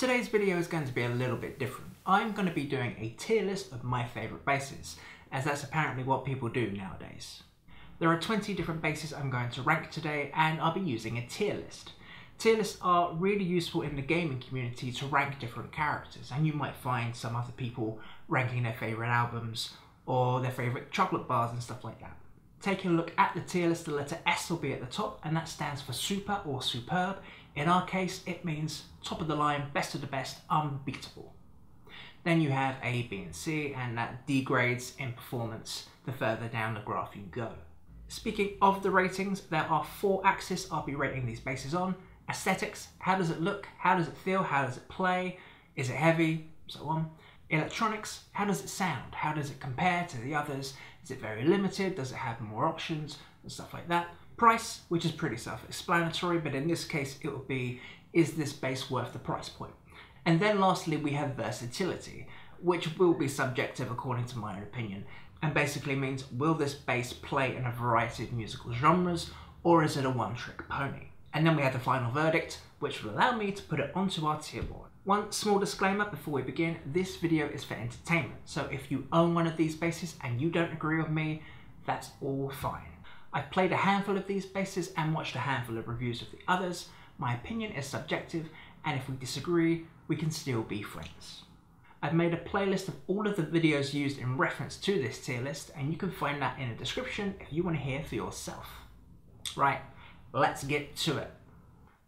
Today's video is going to be a little bit different. I'm going to be doing a tier list of my favourite basses, as that's apparently what people do nowadays. There are 20 different basses I'm going to rank today, and I'll be using a tier list. Tier lists are really useful in the gaming community to rank different characters, and you might find some other people ranking their favourite albums or their favourite chocolate bars and stuff like that. Taking a look at the tier list, the letter S will be at the top, and that stands for super or superb. In our case, it means top of the line, best of the best, unbeatable. Then you have A, B and C, and that degrades in performance the further down the graph you go. Speaking of the ratings, there are 4 axes I'll be rating these basses on. Aesthetics, how does it look, how does it feel, how does it play, is it heavy, so on. Electronics, how does it sound, how does it compare to the others, is it very limited, does it have more options, and stuff like that. Price, which is pretty self-explanatory, but in this case it would be, is this bass worth the price point? And then lastly we have versatility, which will be subjective according to my own opinion, and basically means, will this bass play in a variety of musical genres, or is it a one-trick pony? And then we have the final verdict, which will allow me to put it onto our tier board. One small disclaimer before we begin, this video is for entertainment, so if you own one of these basses and you don't agree with me, that's all fine. I've played a handful of these basses and watched a handful of reviews of the others. My opinion is subjective, and if we disagree, we can still be friends. I've made a playlist of all of the videos used in reference to this tier list, and you can find that in the description if you want to hear for yourself. Right, let's get to it.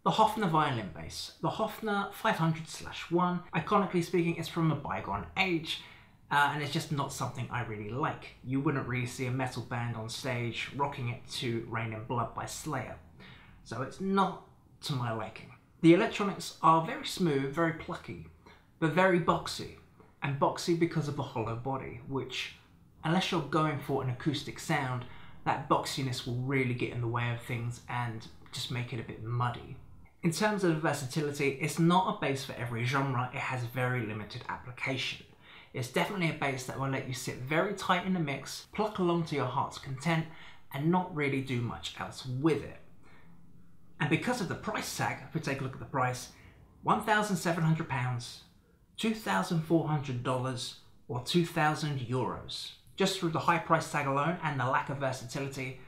The Hofner Violin Bass. The Hofner 500-1, iconically speaking, is from a bygone age. And it's just not something I really like. You wouldn't really see a metal band on stage rocking it to Rain in Blood by Slayer. So it's not to my liking. The electronics are very smooth, very plucky, but very boxy. And boxy because of the hollow body, which, unless you're going for an acoustic sound, that boxiness will really get in the way of things and just make it a bit muddy. In terms of versatility, it's not a bass for every genre. It has very limited application. It's definitely a bass that will let you sit very tight in the mix, pluck along to your heart's content, and not really do much else with it. And because of the price tag, if we take a look at the price, £1,700, $2,400, or €2,000. Just through the high price tag alone and the lack of versatility,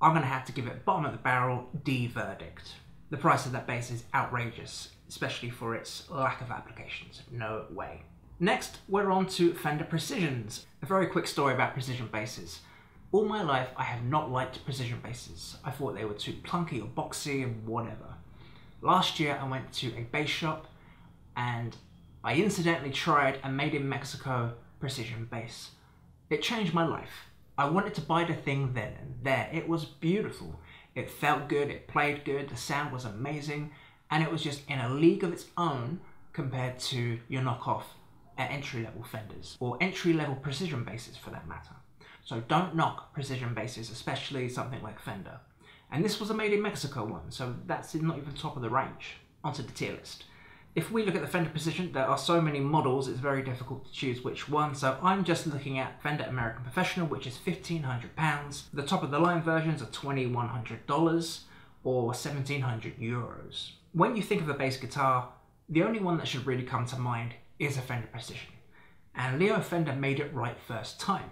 I'm going to have to give it bottom of the barrel D verdict. The price of that bass is outrageous, especially for its lack of applications. No way. Next, we're on to Fender Precisions. A very quick story about precision basses. All my life, I have not liked precision basses. I thought they were too clunky or boxy and whatever. Last year, I went to a bass shop and I incidentally tried a made in Mexico precision bass. It changed my life. I wanted to buy the thing then and there. It was beautiful. It felt good, it played good, the sound was amazing, and it was just in a league of its own compared to your knockoff at entry-level Fenders, or entry-level precision basses for that matter. So don't knock precision basses, especially something like Fender. And this was a made in Mexico one, so that's not even top of the range. Onto the tier list. If we look at the Fender Precision, there are so many models, it's very difficult to choose which one, so I'm just looking at Fender American Professional, which is £1,500. The top of the line versions are $2,100 or €1,700. When you think of a bass guitar, the only one that should really come to mind is a Fender Precision, and Leo Fender made it right first time.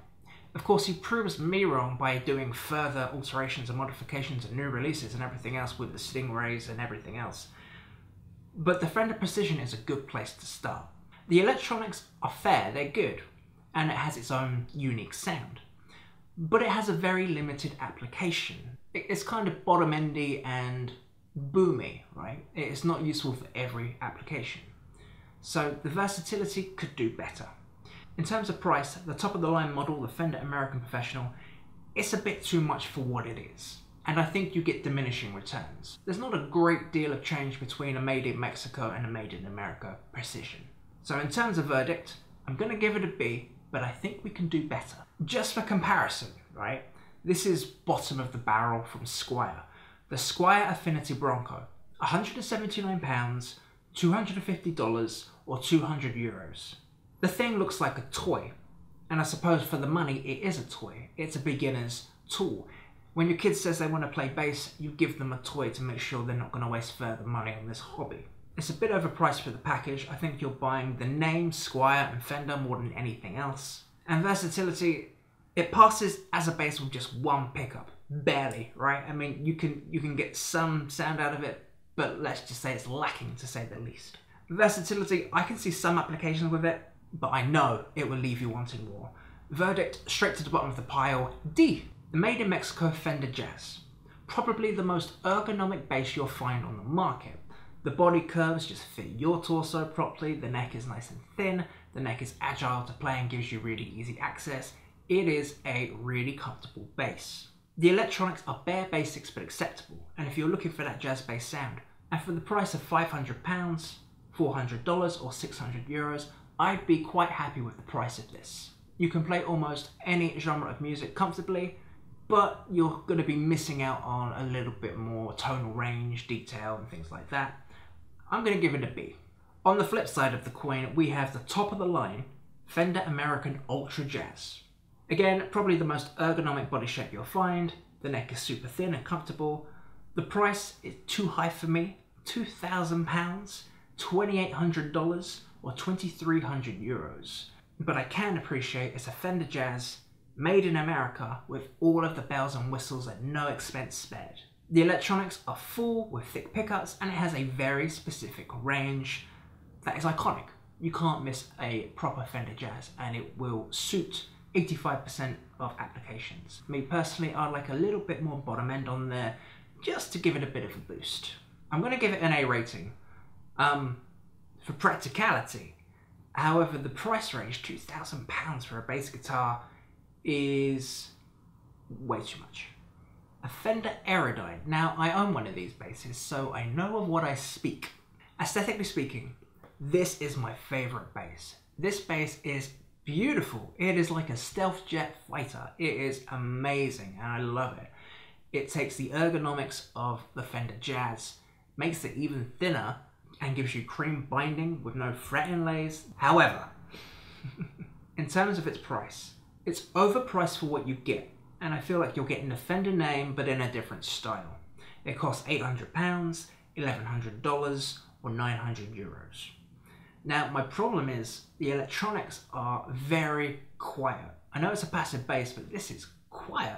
Of course, he proves me wrong by doing further alterations and modifications and new releases and everything else with the Stingrays and everything else. But the Fender Precision is a good place to start. The electronics are fair, they're good, and it has its own unique sound. But it has a very limited application. It's kind of bottom-endy and boomy, right? It's not useful for every application. So the versatility could do better. In terms of price, the top of the line model, the Fender American Professional, it's a bit too much for what it is. And I think you get diminishing returns. There's not a great deal of change between a made in Mexico and a made in America Precision. So in terms of verdict, I'm gonna give it a B, but I think we can do better. Just for comparison, right? This is bottom of the barrel from Squier. The Squier Affinity Bronco, £179, $250, or €200. The thing looks like a toy, and I suppose for the money it is a toy. It's a beginner's tool. When your kid says they want to play bass, you give them a toy to make sure they're not going to waste further money on this hobby. It's a bit overpriced for the package. I think you're buying the name, Squier, and Fender more than anything else. And versatility, it passes as a bass with just one pickup, barely, right? I mean, you can get some sound out of it, but let's just say it's lacking, to say the least. Versatility, I can see some applications with it, but I know it will leave you wanting more. Verdict, straight to the bottom of the pile, D. The Made in Mexico Fender Jazz. Probably the most ergonomic bass you'll find on the market. The body curves just fit your torso properly, the neck is nice and thin, the neck is agile to play and gives you really easy access. It is a really comfortable bass. The electronics are bare basics but acceptable, and if you're looking for that jazz bass sound, and for the price of £500, $400 or €600, I'd be quite happy with the price of this. You can play almost any genre of music comfortably, but you're going to be missing out on a little bit more tonal range, detail and things like that. I'm going to give it a B. On the flip side of the coin, we have the top of the line, Fender American Ultra Jazz. Again, probably the most ergonomic body shape you'll find, the neck is super thin and comfortable. The price is too high for me, £2,000, $2,800 or €2,300. But I can appreciate it's a Fender Jazz, made in America, with all of the bells and whistles at no expense spared. The electronics are full with thick pickups and it has a very specific range that is iconic. You can't miss a proper Fender Jazz and it will suit 85% of applications. Me personally, I'd like a little bit more bottom end on there just to give it a bit of a boost. I'm going to give it an A rating for practicality. However, the price range, £2,000 for a bass guitar, is way too much. A Fender Aerodyne. Now, I own one of these basses, so I know of what I speak. Aesthetically speaking, this is my favorite bass. This bass is beautiful. It is like a stealth jet fighter. It is amazing, and I love it. It takes the ergonomics of the Fender Jazz, makes it even thinner, and gives you cream binding with no fret inlays. However, in terms of its price, it's overpriced for what you get, and I feel like you're getting the Fender name but in a different style. It costs £800, $1,100 or €900. Now my problem is the electronics are very quiet. I know it's a passive bass, but this is quiet.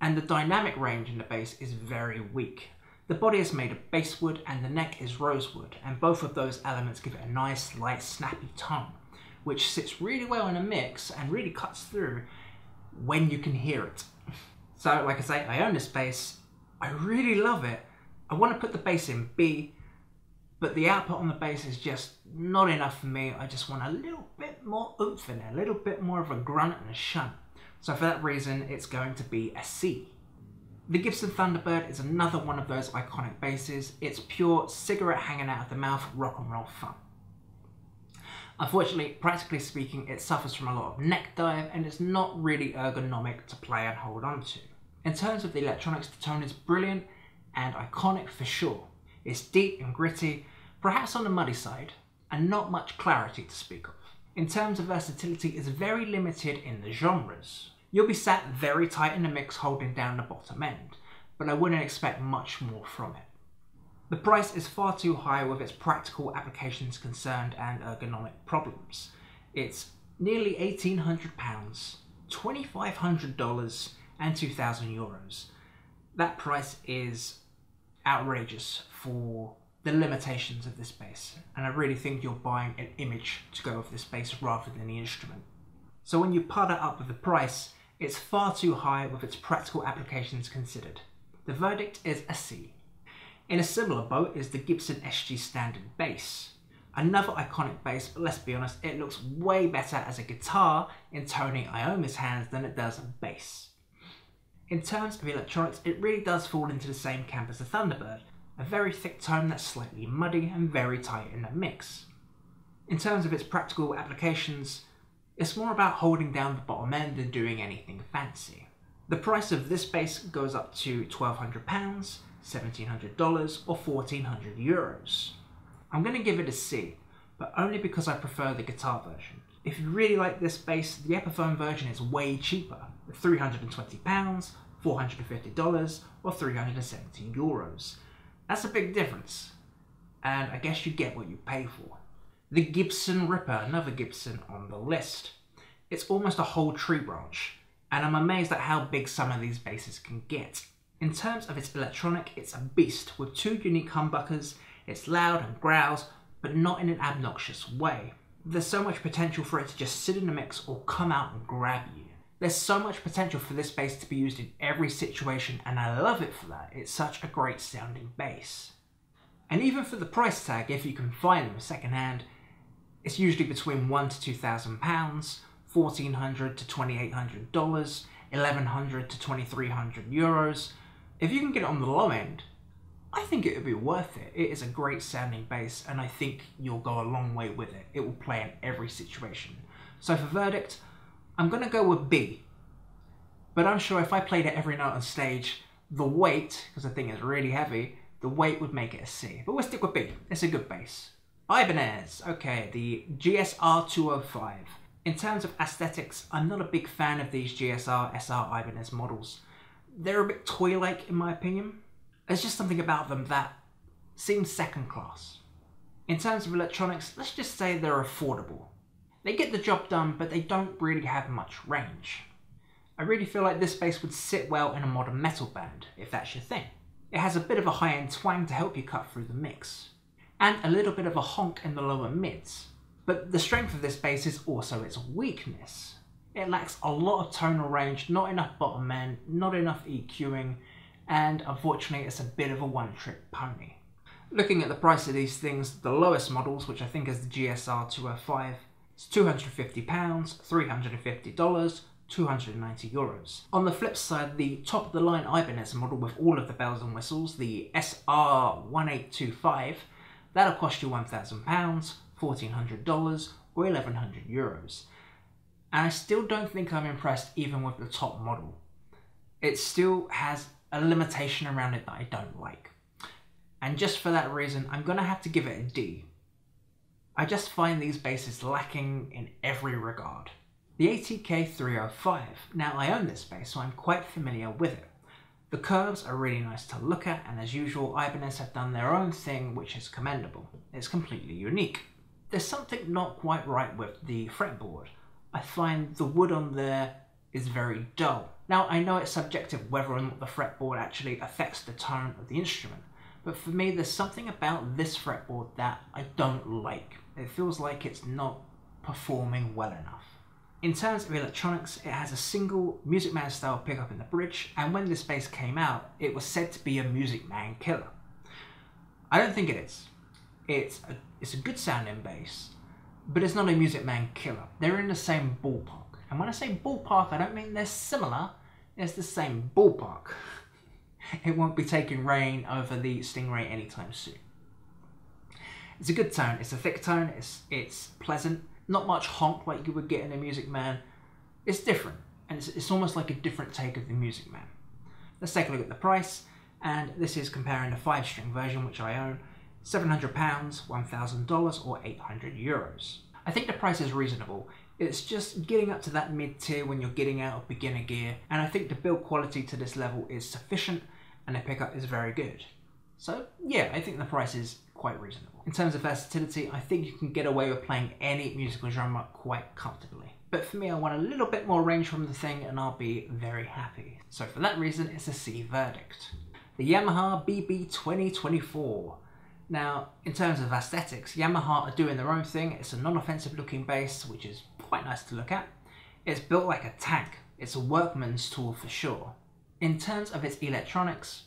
And the dynamic range in the bass is very weak. The body is made of basswood and the neck is rosewood, and both of those elements give it a nice, light, snappy tone, which sits really well in a mix and really cuts through when you can hear it. So like I say, I own this bass, I really love it. I want to put the bass in B, but the output on the bass is just not enough for me. I just want a little bit more oomph in it, a little bit more of a grunt and a shunt. So for that reason, it's going to be a C. The Gibson Thunderbird is another one of those iconic basses. It's pure cigarette hanging out of the mouth, rock and roll fun. Unfortunately, practically speaking, it suffers from a lot of neck dive and it's not really ergonomic to play and hold on to. In terms of the electronics, the tone is brilliant and iconic for sure. It's deep and gritty, perhaps on the muddy side, and not much clarity to speak of. In terms of versatility, it's very limited in the genres. You'll be sat very tight in the mix holding down the bottom end, but I wouldn't expect much more from it. The price is far too high with its practical applications concerned and ergonomic problems. It's nearly £1,800, $2,500 and €2,000. That price is outrageous for the limitations of this bass, and I really think you're buying an image to go with this bass rather than the instrument. So when you put it up with the price, it's far too high with its practical applications considered. The verdict is a C. In a similar boat is the Gibson SG Standard Bass. Another iconic bass, but let's be honest, it looks way better as a guitar in Tony Iommi's hands than it does a bass. In terms of electronics, it really does fall into the same camp as the Thunderbird, a very thick tone that's slightly muddy and very tight in the mix. In terms of its practical applications, it's more about holding down the bottom end than doing anything fancy. The price of this bass goes up to £1,200, $1,700 or €1,400. I'm going to give it a C, but only because I prefer the guitar version. If you really like this bass, the Epiphone version is way cheaper, £320, $450 or €370. That's a big difference. and I guess you get what you pay for. The Gibson Ripper, another Gibson on the list. It's almost a whole tree branch, and I'm amazed at how big some of these basses can get. In terms of its electronic, it's a beast with two unique humbuckers. It's loud and growls, but not in an obnoxious way. There's so much potential for it to just sit in the mix or come out and grab you. There's so much potential for this bass to be used in every situation, and I love it for that. It's such a great sounding bass. And even for the price tag, if you can find them secondhand, it's usually between £1,000 to £2,000, $1,400 to $2,800, €1,100 to €2,300. If you can get it on the low end, I think it would be worth it. It is a great sounding bass, and I think you'll go a long way with it. It will play in every situation. So for verdict, I'm going to go with B. But I'm sure if I played it every night on stage, the weight, because the thing is really heavy, the weight would make it a C. But we'll stick with B. It's a good bass. Ibanez. Okay, the GSR205. In terms of aesthetics, I'm not a big fan of these GSR, SR, Ibanez models. They're a bit toy-like in my opinion. There's just something about them that seems second class. In terms of electronics, let's just say they're affordable. They get the job done, but they don't really have much range. I really feel like this bass would sit well in a modern metal band, if that's your thing. It has a bit of a high-end twang to help you cut through the mix, and a little bit of a honk in the lower mids. But the strength of this bass is also its weakness. It lacks a lot of tonal range, not enough bottom end, not enough EQing, and unfortunately it's a bit of a one-trick pony. Looking at the price of these things, the lowest models, which I think is the GSR 205, is £250, $350, €290. On the flip side, the top-of-the-line Ibanez model with all of the bells and whistles, the SR1825, that'll cost you £1,000, $1,400, or €1,100. And I still don't think I'm impressed even with the top model. It still has a limitation around it that I don't like. And just for that reason, I'm going to have to give it a D. I just find these basses lacking in every regard. The ATK305. Now I own this bass, so I'm quite familiar with it. The curves are really nice to look at, and as usual, Ibanez have done their own thing, which is commendable. It's completely unique. There's something not quite right with the fretboard. I find the wood on there is very dull. Now I know it's subjective whether or not the fretboard actually affects the tone of the instrument, but for me there's something about this fretboard that I don't like. It feels like it's not performing well enough. In terms of electronics, it has a single Music Man style pickup in the bridge, and when this bass came out it was said to be a Music Man killer. I don't think it is. It's a good sounding bass, but it's not a Music Man killer. They're in the same ballpark. And when I say ballpark, I don't mean they're similar, it's the same ballpark. It won't be taking reign over the Stingray anytime soon. It's a good tone, it's a thick tone, it's pleasant, not much honk like you would get in a Music Man. It's different, and it's almost like a different take of the Music Man. Let's take a look at the price, and this is comparing the 5-string version, which I own, £700, $1,000 or €800. I think the price is reasonable. It's just getting up to that mid-tier when you're getting out of beginner gear, and I think the build quality to this level is sufficient and the pickup is very good. So yeah, I think the price is quite reasonable. In terms of versatility, I think you can get away with playing any musical genre quite comfortably. But for me, I want a little bit more range from the thing and I'll be very happy. So for that reason, it's a C verdict. The Yamaha BB2024. Now, in terms of aesthetics, Yamaha are doing their own thing. It's a non-offensive looking bass, which is quite nice to look at. It's built like a tank. It's a workman's tool for sure. In terms of its electronics,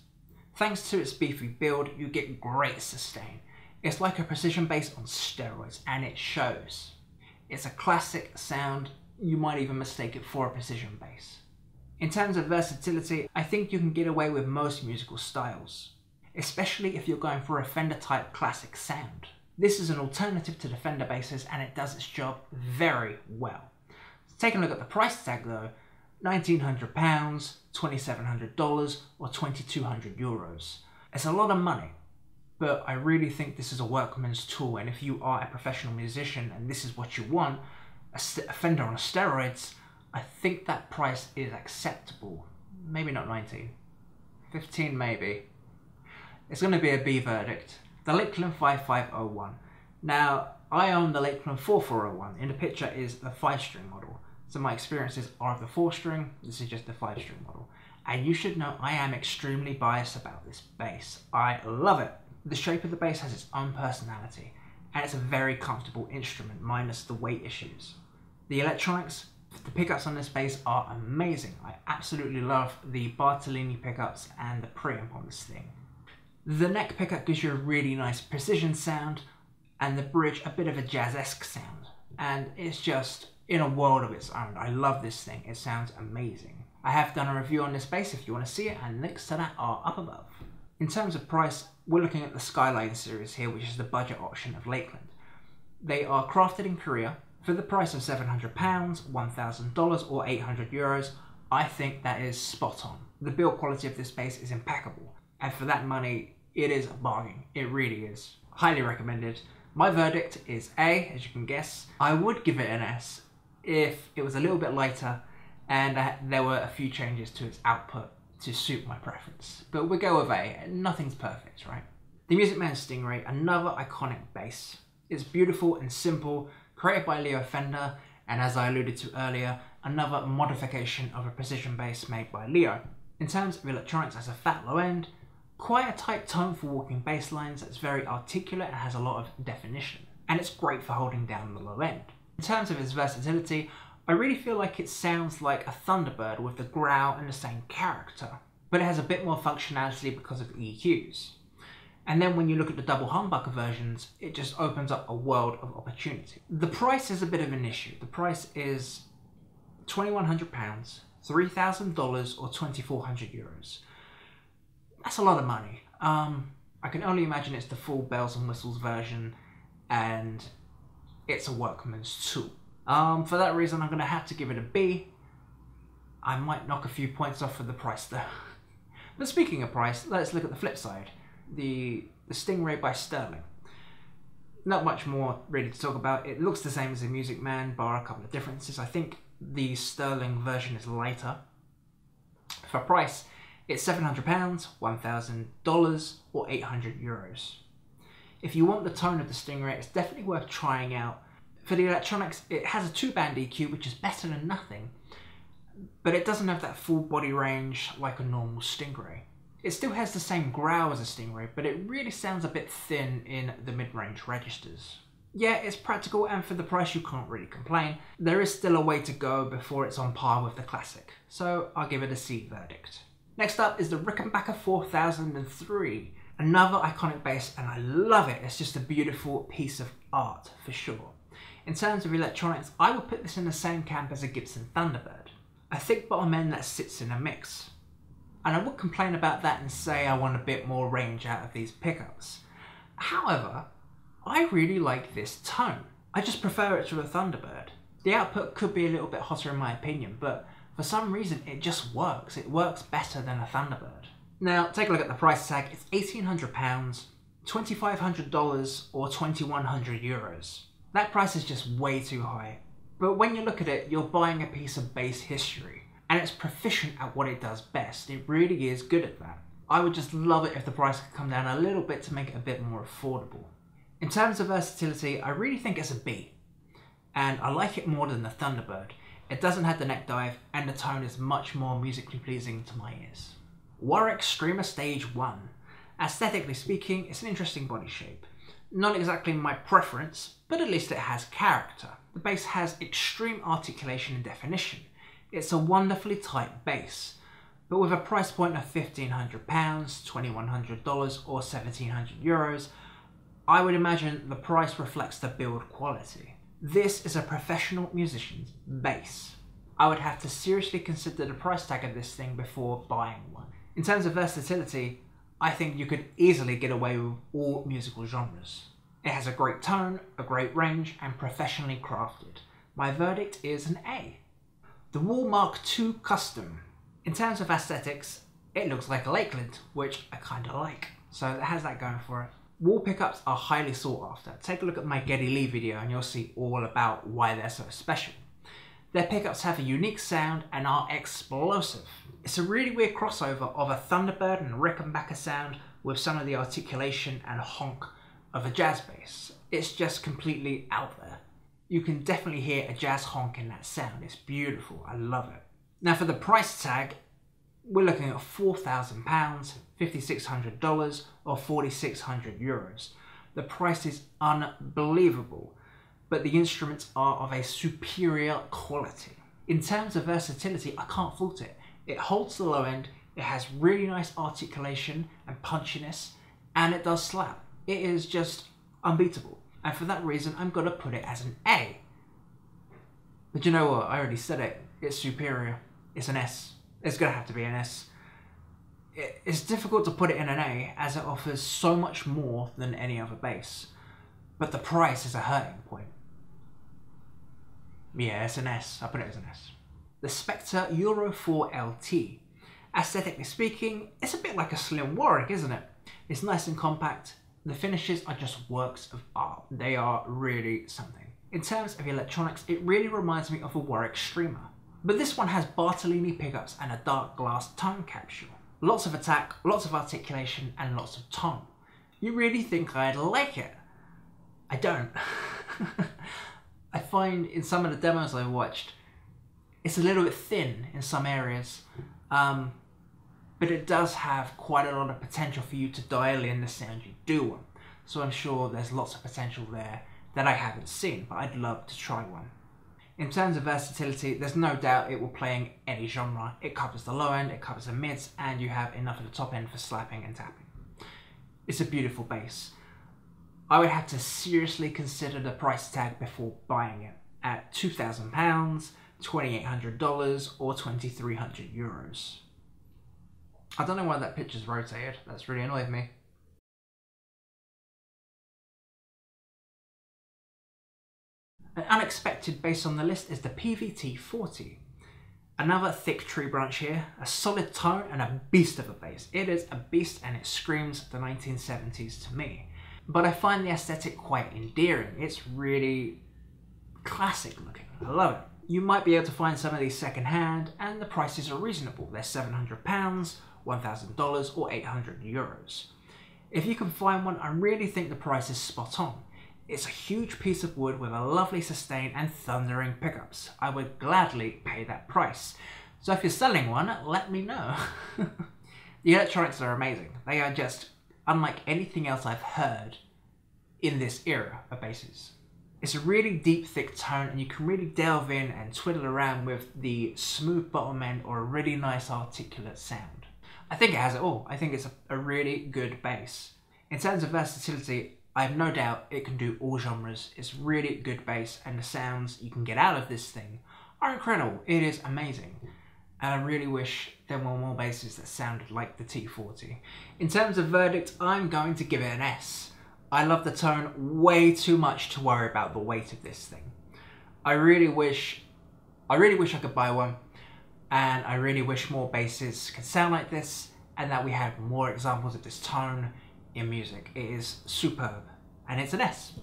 thanks to its beefy build, you get great sustain. It's like a precision bass on steroids, and it shows. It's a classic sound. You might even mistake it for a precision bass. In terms of versatility, I think you can get away with most musical styles, especially if you're going for a Fender type classic sound. This is an alternative to the Fender basses and it does its job very well. Taking a look at the price tag though, £1,900, $2,700 or €2,200. It's a lot of money, but I really think this is a workman's tool, and if you are a professional musician and this is what you want, a Fender on steroids, I think that price is acceptable. Maybe not 19, 15 maybe. It's going to be a B verdict. the Lakeland 5501. Now, I own the Lakeland 4401. In the picture is the 5-string model. So my experiences are of the 4-string, this is just the 5-string model. And you should know I am extremely biased about this bass. I love it. The shape of the bass has its own personality, and it's a very comfortable instrument, minus the weight issues. The electronics, the pickups on this bass are amazing. I absolutely love the Bartolini pickups and the preamp on this thing. The neck pickup gives you a really nice precision sound, and the bridge a bit of a jazz-esque sound. And it's just in a world of its own. I love this thing, it sounds amazing. I have done a review on this bass if you want to see it, and links to that are up above. In terms of price, we're looking at the Skyline series here, which is the budget option of Lakeland. They are crafted in Korea. For the price of £700, $1,000 or €800, I think that is spot on. The build quality of this bass is impeccable, and for that money, it is a bargain. It really is. Highly recommended. My verdict is A, as you can guess. I would give it an S if it was a little bit lighter and there were a few changes to its output to suit my preference. But we'll go with A, nothing's perfect, right? The Music Man Stingray, another iconic bass. It's beautiful and simple, created by Leo Fender, and as I alluded to earlier, another modification of a precision bass made by Leo. In terms of electronics, as a fat low end, quite a tight tone for walking bass lines that's very articulate and has a lot of definition. And it's great for holding down the low end. In terms of its versatility, I really feel like it sounds like a Thunderbird with the growl and the same character, but it has a bit more functionality because of EQs. And then when you look at the double humbucker versions, it just opens up a world of opportunity. The price is a bit of an issue. The price is £2,100, $3,000 or €2,400. That's a lot of money. I can only imagine it's the full bells and whistles version, and it's a workman's tool. For that reason, I'm going to have to give it a B. I might knock a few points off for the price though. But speaking of price, let's look at the flip side. The Stingray by Sterling. Not much more really to talk about. It looks the same as the Music Man, bar a couple of differences. I think the Sterling version is lighter. For price, it's £700, $1,000 or €800. If you want the tone of the Stingray, it's definitely worth trying out. For the electronics, it has a 2-band EQ, which is better than nothing, but it doesn't have that full body range like a normal Stingray. It still has the same growl as a Stingray, but it really sounds a bit thin in the mid-range registers. Yeah, it's practical, and for the price you can't really complain. There is still a way to go before it's on par with the classic, so I'll give it a C verdict. Next up is the Rickenbacker 4003. Another iconic bass, and I love it. It's just a beautiful piece of art, for sure. In terms of electronics, I would put this in the same camp as a Gibson Thunderbird. A thick bottom end that sits in a mix. And I would complain about that and say I want a bit more range out of these pickups. However, I really like this tone. I just prefer it to a Thunderbird. The output could be a little bit hotter in my opinion, but for some reason it just works. It works better than a Thunderbird. Now, take a look at the price tag. It's £1,800, $2,500 or €2,100. That price is just way too high, but when you look at it, you're buying a piece of bass history, and it's proficient at what it does best. It really is good at that. I would just love it if the price could come down a little bit to make it a bit more affordable. In terms of versatility, I really think it's a B, and I like it more than the Thunderbird. It doesn't have the neck dive, and the tone is much more musically pleasing to my ears. Warwick Streamer Stage 1. Aesthetically speaking, it's an interesting body shape. Not exactly my preference, but at least it has character. The bass has extreme articulation and definition. It's a wonderfully tight bass, but with a price point of £1,500, $2,100 or €1,700, I would imagine the price reflects the build quality. This is a professional musician's bass. I would have to seriously consider the price tag of this thing before buying one. In terms of versatility, I think you could easily get away with all musical genres. It has a great tone, a great range, and professionally crafted. My verdict is an A. The Wal Mark II Custom. In terms of aesthetics, it looks like a Lakeland, which I kinda like, so it has that going for it. Wall pickups are highly sought after. Take a look at my Geddy Lee video and you'll see all about why they're so special. Their pickups have a unique sound and are explosive. It's a really weird crossover of a Thunderbird and Rickenbacker sound with some of the articulation and honk of a jazz bass. It's just completely out there. You can definitely hear a jazz honk in that sound. It's beautiful, I love it. Now for the price tag, we're looking at £4,000, $5,600 or €4,600. The price is unbelievable, but the instruments are of a superior quality. In terms of versatility, I can't fault it. It holds the low end, it has really nice articulation and punchiness, and it does slap. It is just unbeatable. And for that reason, I'm going to put it as an A. But you know what? I already said it. It's superior. It's an S. It's going to have to be an S. It's difficult to put it in an A as it offers so much more than any other bass. But the price is a hurting point. Yeah, it's an S. I'll put it as an S. The Spector Euro 4LT. Aesthetically speaking, it's a bit like a slim Warwick, isn't it? It's nice and compact. The finishes are just works of art. They are really something. In terms of electronics, it really reminds me of a Warwick Streamer. But this one has Bartolini pickups and a Dark Glass tone capsule. Lots of attack, lots of articulation, and lots of tone. You really think I'd like it? I don't. I find in some of the demos I watched, it's a little bit thin in some areas, but it does have quite a lot of potential for you to dial in the sound you do want. So I'm sure there's lots of potential there that I haven't seen, but I'd love to try one. In terms of versatility, there's no doubt it will play in any genre. It covers the low end, it covers the mids, and you have enough of the top end for slapping and tapping. It's a beautiful bass. I would have to seriously consider the price tag before buying it at £2,000, $2,800 or €2,300. I don't know why that picture's rotated, that's really annoyed me. And unexpected based on the list is the PVT-40. Another thick tree branch here, a solid tone and a beast of a bass. It is a beast and it screams the 1970s to me. But I find the aesthetic quite endearing. It's really classic looking. I love it. You might be able to find some of these secondhand, and the prices are reasonable. They're £700, $1,000 or €800. If you can find one, I really think the price is spot on. It's a huge piece of wood with a lovely sustain and thundering pickups. I would gladly pay that price. So if you're selling one, let me know. The electronics are amazing. They are just unlike anything else I've heard in this era of basses. It's a really deep, thick tone, and you can really delve in and twiddle around with the smooth bottom end or a really nice articulate sound. I think it has it all. I think it's a really good bass. In terms of versatility, I have no doubt it can do all genres. It's really good bass, and the sounds you can get out of this thing are incredible. It is amazing. And I really wish there were more basses that sounded like the T40. In terms of verdict, I'm going to give it an S. I love the tone way too much to worry about the weight of this thing. I really wish I could buy one, and I really wish more basses could sound like this, and that we had more examples of this tone in music. It is superb, and it's an S.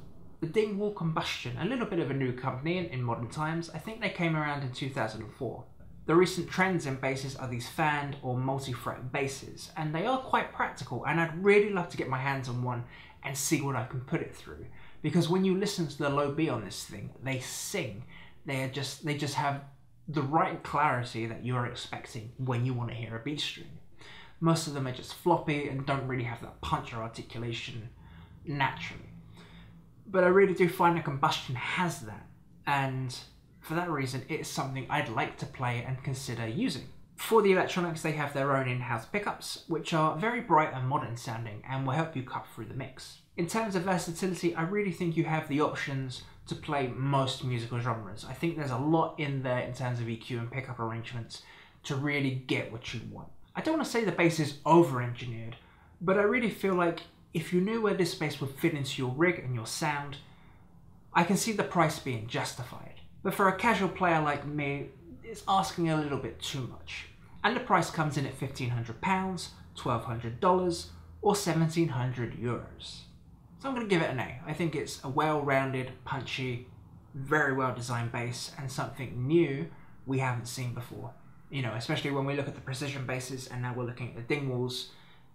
The Dingwall Combustion, a little bit of a new company in modern times. I think they came around in 2004. The recent trends in basses are these fanned or multi-fret basses, and they are quite practical, and I'd really love to get my hands on one and see what I can put it through. Because when you listen to the low B on this thing, they sing. They just have the right clarity that you're expecting when you want to hear a B string. Most of them are just floppy and don't really have that punch or articulation naturally. But I really do find that Combustion has that, and for that reason, it is something I'd like to play and consider using. For the electronics, they have their own in-house pickups, which are very bright and modern sounding and will help you cut through the mix. In terms of versatility, I really think you have the options to play most musical genres. I think there's a lot in there in terms of EQ and pickup arrangements to really get what you want. I don't want to say the bass is over-engineered, but I really feel like if you knew where this bass would fit into your rig and your sound, I can see the price being justified. But for a casual player like me, it's asking a little bit too much. And the price comes in at £1,500, $1,200 or €1,700. So I'm going to give it an A. I think it's a well-rounded, punchy, very well-designed bass, and something new we haven't seen before. You know, especially when we look at the Precision basses, and now we're looking at the Dingwalls,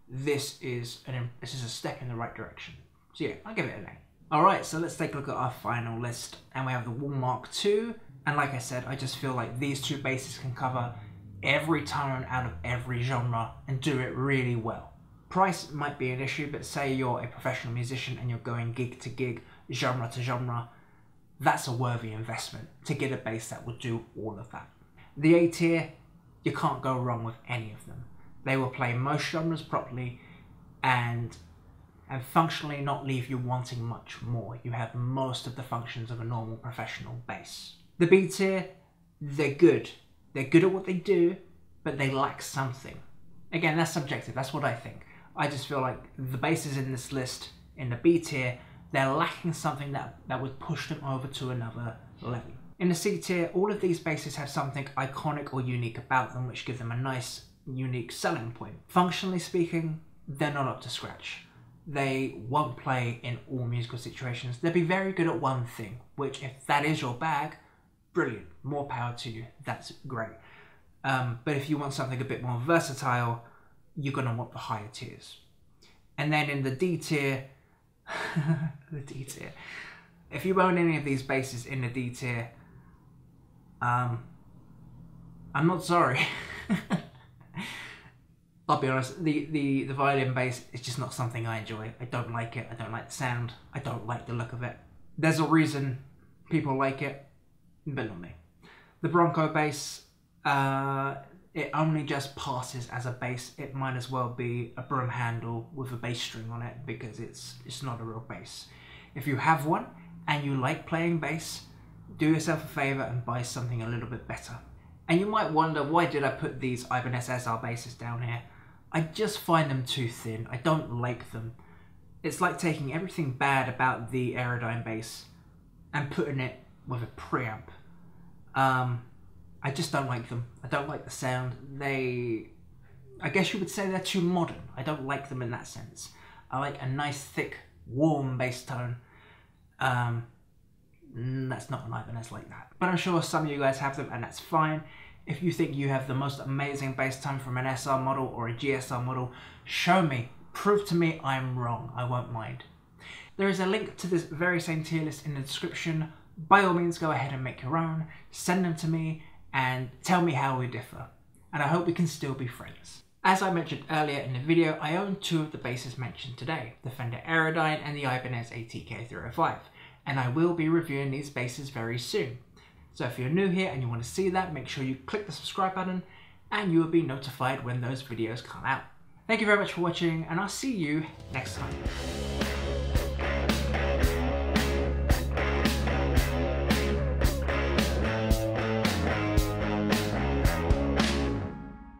this is a step in the right direction. So yeah, I'll give it an A. Alright, so let's take a look at our final list, and we have the Wal Mark II, and like I said, I just feel like these two basses can cover every tone out of every genre and do it really well. Price might be an issue, but say you're a professional musician and you're going gig to gig, genre to genre, that's a worthy investment to get a bass that will do all of that. The A tier, you can't go wrong with any of them. They will play most genres properly and functionally not leave you wanting much more. You have most of the functions of a normal professional bass. The B tier, they're good. They're good at what they do, but they lack something. Again, that's subjective, that's what I think. I just feel like the basses in this list, in the B tier, they're lacking something that would push them over to another level. In the C tier, all of these basses have something iconic or unique about them, which give them a nice, unique selling point. Functionally speaking, they're not up to scratch. They won't play in all musical situations. They'll be very good at one thing, which if that is your bag, brilliant, more power to you, that's great. But if you want something a bit more versatile, you're going to want the higher tiers. And then in the D tier, the D tier. If you own any of these basses in the D tier, I'm not sorry. I'll be honest, the violin bass is just not something I enjoy. I don't like it, I don't like the sound, I don't like the look of it. There's a reason people like it, but not me. The Bronco bass, it only just passes as a bass. It might as well be a broom handle with a bass string on it because it's not a real bass. If you have one and you like playing bass, do yourself a favor and buy something a little bit better. And you might wonder, why did I put these Ibanez SR basses down here? I just find them too thin. I don't like them. It's like taking everything bad about the Aerodyne bass and putting it with a preamp. I just don't like them. I don't like the sound. I guess you would say they're too modern. I don't like them in that sense. I like a nice, thick, warm bass tone. That's not an Ibanez like that. But I'm sure some of you guys have them, and that's fine. If you think you have the most amazing bass tone from an SR model or a GSR model, show me. Prove to me I'm wrong. I won't mind. There is a link to this very same tier list in the description. By all means, go ahead and make your own, send them to me, and tell me how we differ. And I hope we can still be friends. As I mentioned earlier in the video, I own two of the basses mentioned today, the Fender Aerodyne and the Ibanez ATK305, and I will be reviewing these basses very soon. So if you're new here and you want to see that, make sure you click the subscribe button, and you will be notified when those videos come out. Thank you very much for watching, and I'll see you next time.